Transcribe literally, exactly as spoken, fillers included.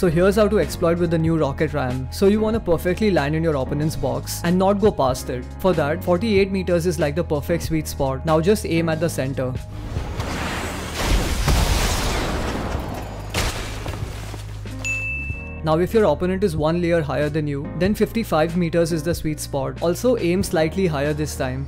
So here's how to exploit with the new rocket ram. So you want to perfectly land in your opponent's box and not go past it. For that, forty-eight meters is like the perfect sweet spot. Now just aim at the center. Now if your opponent is one layer higher than you, then fifty-five meters is the sweet spot. Also aim slightly higher this time.